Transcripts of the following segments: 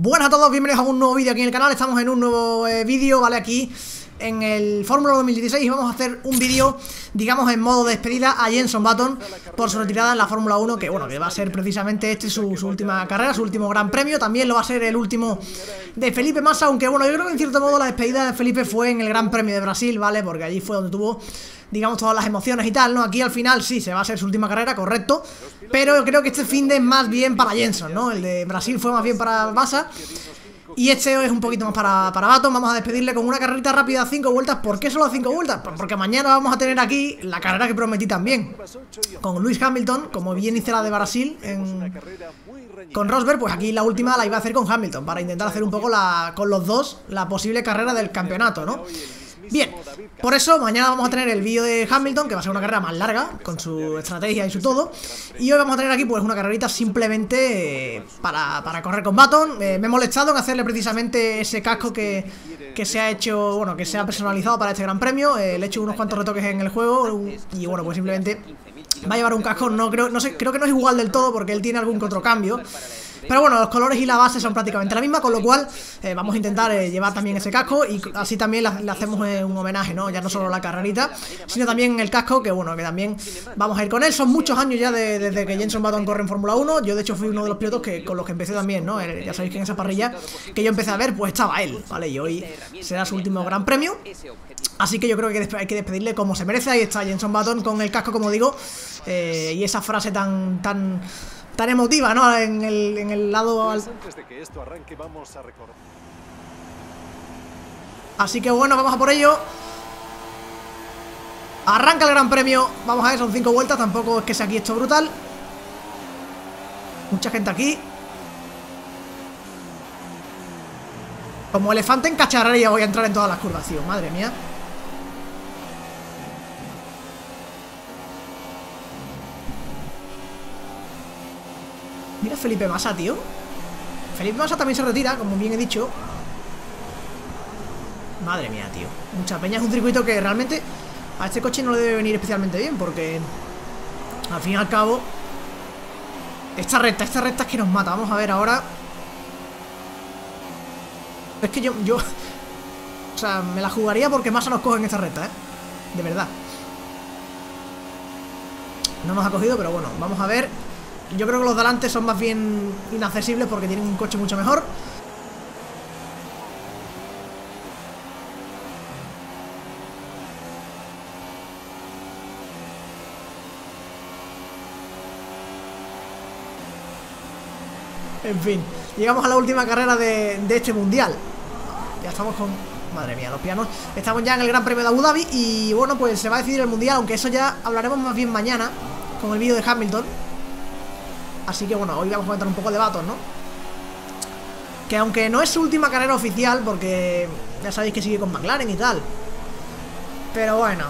Buenas a todos, bienvenidos a un nuevo vídeo aquí en el canal. Estamos en un nuevo vídeo, ¿vale? Aquí en el Fórmula 2016 y vamos a hacer un vídeo, digamos, en modo de despedida a Jenson Button por su retirada en la Fórmula 1, que bueno, que va a ser precisamente su última carrera, su último gran premio. También lo va a ser el último de Felipe Massa, aunque bueno, yo creo que en cierto modo la despedida de Felipe fue en el Gran Premio de Brasil, ¿vale? Porque allí fue donde tuvo, digamos, todas las emociones y tal, ¿no? Aquí al final sí, se va a ser su última carrera, correcto, pero yo creo que este fin de es más bien para Jenson, ¿no? El de Brasil fue más bien para Massa y este es un poquito más para Button. Vamos a despedirle con una carrerita rápida a 5 vueltas. ¿Por qué solo 5 vueltas? Pues porque mañana vamos a tener aquí la carrera que prometí también con Lewis Hamilton, como bien hice la de Brasil con Rosberg, pues aquí la última la iba a hacer con Hamilton para intentar hacer un poco con los dos la posible carrera del campeonato, ¿no? Bien, por eso mañana vamos a tener el vídeo de Hamilton, que va a ser una carrera más larga, con su estrategia y su todo. Y hoy vamos a tener aquí pues una carrerita simplemente para correr con Button. Me he molestado en hacerle precisamente ese casco que se ha hecho, bueno, que se ha personalizado para este gran premio. Le he hecho unos cuantos retoques en el juego y bueno, pues simplemente va a llevar un casco, creo que no es igual del todo porque él tiene algún que otro cambio. Pero bueno, los colores y la base son prácticamente la misma, con lo cual vamos a intentar llevar también ese casco y así también le hacemos un homenaje, ¿no? Ya no solo la carrerita, sino también el casco, que bueno, que también vamos a ir con él. Son muchos años ya desde que Jenson Button corre en Fórmula 1. Yo de hecho fui uno de los pilotos con los que empecé también, ¿no? Ya sabéis que en esa parrilla que yo empecé a ver, pues estaba él, ¿vale? Y hoy será su último gran premio, así que yo creo que hay que despedirle como se merece. Ahí está Jenson Button con el casco, como digo, y esa frase tan emotiva, ¿no? En el lado al... Así que bueno, vamos a por ello. Arranca el Gran Premio. Vamos a ver, son 5 vueltas. Tampoco es que sea aquí esto brutal. Mucha gente aquí. Como elefante en cacharrería voy a entrar en todas las curvas, tío. Madre mía. Mira Felipe Massa, tío. Felipe Massa también se retira, como bien he dicho. Madre mía, tío. Mucha peña. Es un circuito que realmente a este coche no le debe venir especialmente bien, porque al fin y al cabo esta recta es que nos mata. Vamos a ver ahora. Es que yo o sea, me la jugaría porque Massa nos coge en esta recta, ¿eh? De verdad. No nos ha cogido, pero bueno, vamos a ver. Yo creo que los de delante son más bien inaccesibles porque tienen un coche mucho mejor. En fin, llegamos a la última carrera de este mundial. Ya estamos con... Madre mía, los pianos. Estamos ya en el Gran Premio de Abu Dhabi y bueno, pues se va a decidir el mundial, aunque eso ya hablaremos más bien mañana con el vídeo de Hamilton. Así que bueno, hoy vamos a comentar un poco de Button, ¿no? Que aunque no es su última carrera oficial, porque ya sabéis que sigue con McLaren y tal, pero bueno,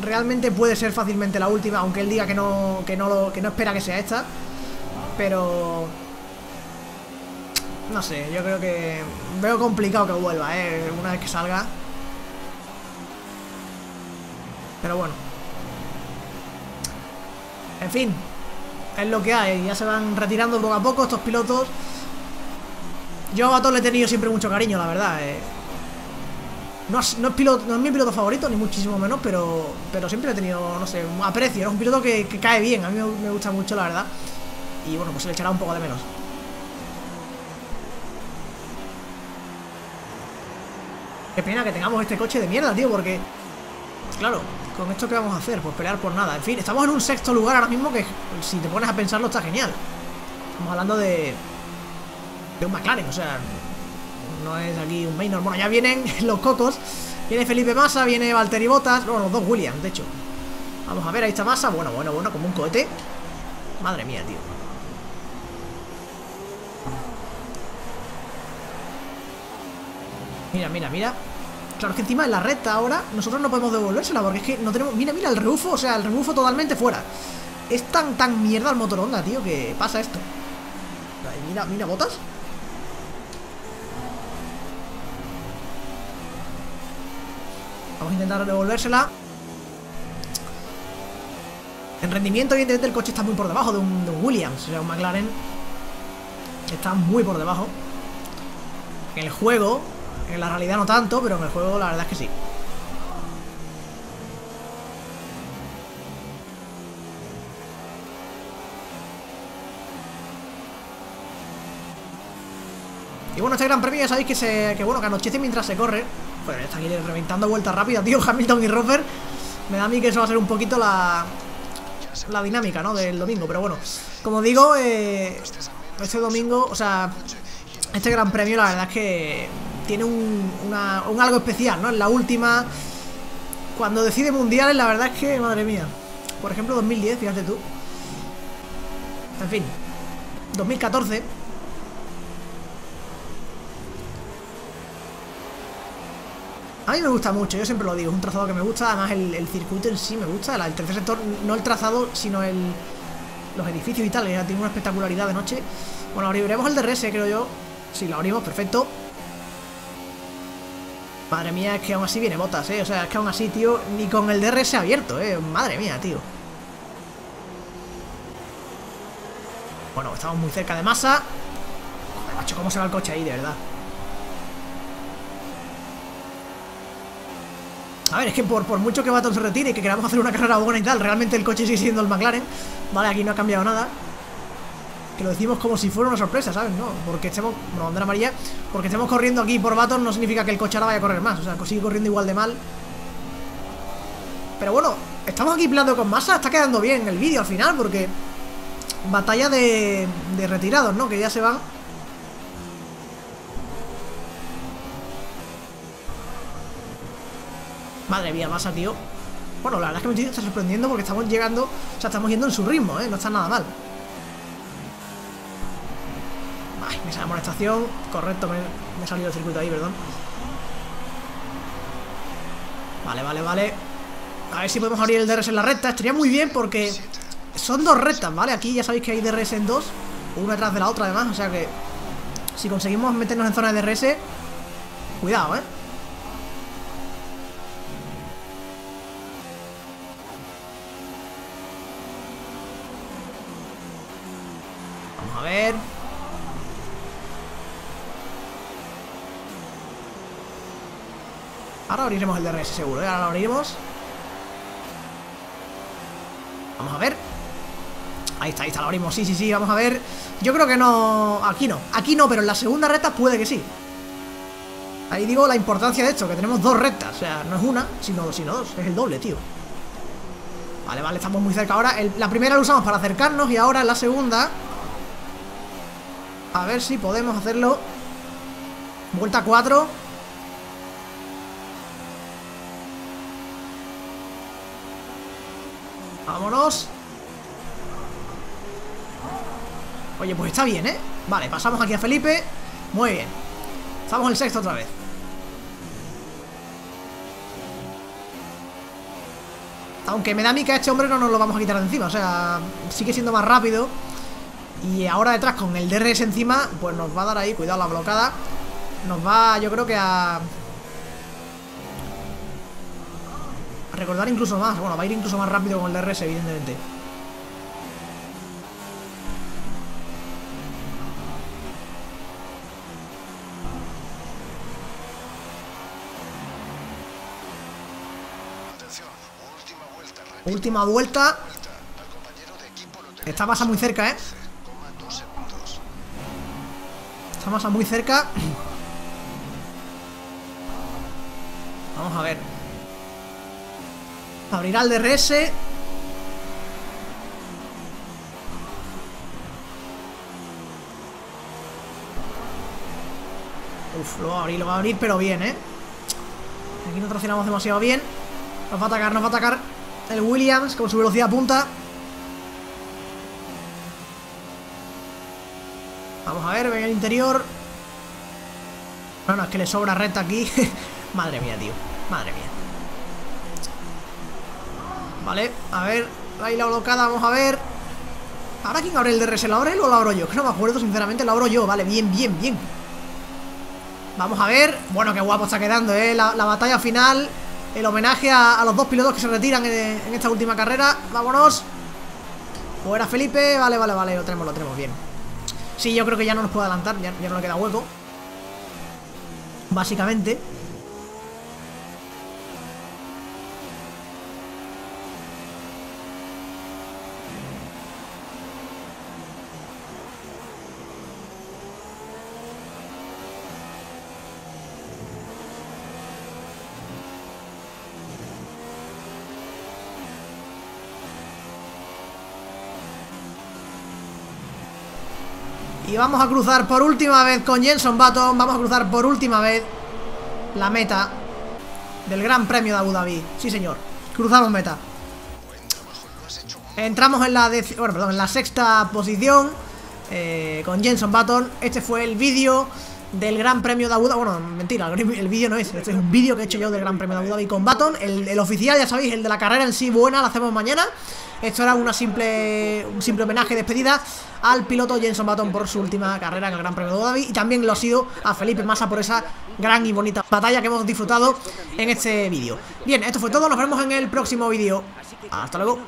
realmente puede ser fácilmente la última, aunque él diga que no espera que sea esta. Pero... no sé, yo creo que... veo complicado que vuelva, ¿eh? Una vez que salga. Pero bueno. En fin. Es lo que hay, ya se van retirando poco a poco estos pilotos. Yo a Button le he tenido siempre mucho cariño, la verdad. No es mi piloto favorito, ni muchísimo menos, pero siempre le he tenido, no sé, un aprecio. Es un piloto que cae bien, a mí me gusta mucho, la verdad. Y bueno, pues se le echará un poco de menos. Qué pena que tengamos este coche de mierda, tío, porque... claro, ¿con esto qué vamos a hacer? Pues pelear por nada. En fin, estamos en un sexto lugar ahora mismo que, si te pones a pensarlo, está genial. Estamos hablando de un McLaren, o sea, no es aquí un Maynor. Bueno, ya vienen los cocos. Viene Felipe Massa, viene Valtteri Bottas. Bueno, los dos Williams, de hecho. Vamos a ver, ahí está Massa. Bueno, como un cohete. Madre mía, tío. Mira. Claro, es que encima en la recta ahora nosotros no podemos devolvérsela porque es que no tenemos... Mira el rebufo, o sea, el rebufo totalmente fuera. Es tan mierda el motor Honda, tío, que pasa esto. Mira, Bottas. Vamos a intentar devolvérsela. En rendimiento, evidentemente, el coche está muy por debajo de un Williams, o sea, un McLaren está muy por debajo. en el juego. En la realidad no tanto, pero en el juego la verdad es que sí. Y bueno, este gran premio ya sabéis que que anochece mientras se corre. Joder, está aquí reventando vueltas rápidas, tío, Hamilton y Rosberg. Me da a mí que eso va a ser un poquito la dinámica, ¿no? Del domingo, pero bueno. Como digo, este domingo, o sea, este gran premio la verdad es que tiene un algo especial, ¿no? En la última, cuando decide mundiales, la verdad es que, madre mía. Por ejemplo, 2010, fíjate tú. En fin, 2014. A mí me gusta mucho, yo siempre lo digo, es un trazado que me gusta, además el circuito en sí me gusta, el tercer sector, no el trazado, sino los edificios y tal, ya tiene una espectacularidad de noche. Bueno, abriremos el DRS, creo yo, sí, lo abrimos, perfecto. Madre mía, es que aún así viene Bottas, o sea, es que aún así, tío, ni con el DRS abierto, madre mía, tío. Bueno, estamos muy cerca de Massa. Joder, macho, cómo se va el coche ahí, de verdad. A ver, es que por mucho que Button se retire y que queramos hacer una carrera buena y tal, realmente el coche sigue siendo el McLaren. Vale, aquí no ha cambiado nada. Que lo decimos como si fuera una sorpresa, ¿sabes? No, porque estemos... Bueno, bandera amarilla. Porque estemos corriendo aquí por Button no significa que el coche ahora vaya a correr más. O sea, sigue corriendo igual de mal. Pero bueno, estamos aquí peleando con Massa. Está quedando bien el vídeo al final porque... Batalla de retirados, ¿no? Que ya se van... Madre mía, Massa, tío. Bueno, la verdad es que me está sorprendiendo porque estamos llegando... O sea, estamos yendo en su ritmo, no está nada mal. Ay, me sale molestación. Correcto, me ha salido el circuito ahí, perdón. Vale, vale, vale. A ver si podemos abrir el DRS en la recta. Estaría muy bien porque son dos rectas, ¿vale? Aquí ya sabéis que hay DRS en dos, una tras de la otra, además. O sea que si conseguimos meternos en zona de DRS, cuidado, Vamos a ver. Ahora abriremos el DRS seguro, ahora lo abriremos. Vamos a ver. Ahí está, lo abrimos, sí, vamos a ver. Yo creo que no, aquí no, pero en la segunda recta puede que sí. Ahí digo la importancia de esto, que tenemos dos rectas, o sea, no es una, sino dos, es el doble, tío. Vale, estamos muy cerca ahora, la primera la usamos para acercarnos y ahora la segunda... A ver si podemos hacerlo. Vuelta 4. Vámonos. Oye, pues está bien, Vale, pasamos aquí a Felipe. Muy bien. Estamos en el sexto otra vez. Aunque me da a mí que a este hombre no nos lo vamos a quitar de encima. O sea, sigue siendo más rápido. Y ahora detrás con el DRS encima, pues nos va a dar ahí, cuidado la blocada. Nos va, yo creo que a recordar incluso más. Bueno, va a ir incluso más rápido con el DRS, evidentemente. Atención, última vuelta. Está Massa muy cerca, Massa muy cerca. Vamos a ver. Abrirá el DRS. Uf, lo va a abrir, pero bien, Aquí no traccionamos demasiado bien. Nos va a atacar el Williams con su velocidad punta. Vamos a ver, ven al interior. No, es que le sobra recta aquí. Madre mía, tío. Madre mía. Vale, a ver. Ahí la blocada, vamos a ver. ¿Ahora quién abre el DRS? ¿Lo abre él o lo abro yo? Que no me acuerdo, sinceramente, lo abro yo. Vale, bien. Vamos a ver. Bueno, qué guapo está quedando, la batalla final. El homenaje a los dos pilotos que se retiran en esta última carrera. Vámonos. Fuera Felipe. Vale, lo tenemos bien. Sí, yo creo que ya no nos puede adelantar, ya no le queda hueco. básicamente. Y vamos a cruzar por última vez con Jenson Button. Vamos a cruzar por última vez la meta del Gran Premio de Abu Dhabi. Sí, señor. Cruzamos meta. Entramos en la sexta posición con Jenson Button. Este fue el vídeo del Gran Premio de Abu Dhabi. Bueno, mentira, el vídeo no es. Este es un vídeo que he hecho yo del Gran Premio de Abu Dhabi con Button. El oficial, ya sabéis, el de la carrera en sí buena, la hacemos mañana. Esto era un simple homenaje, despedida al piloto Jenson Button por su última carrera en el Gran Premio de Abu Dhabi. Y también lo ha sido a Felipe Massa por esa gran y bonita batalla que hemos disfrutado en este vídeo. Bien, esto fue todo, nos vemos en el próximo vídeo. Hasta luego.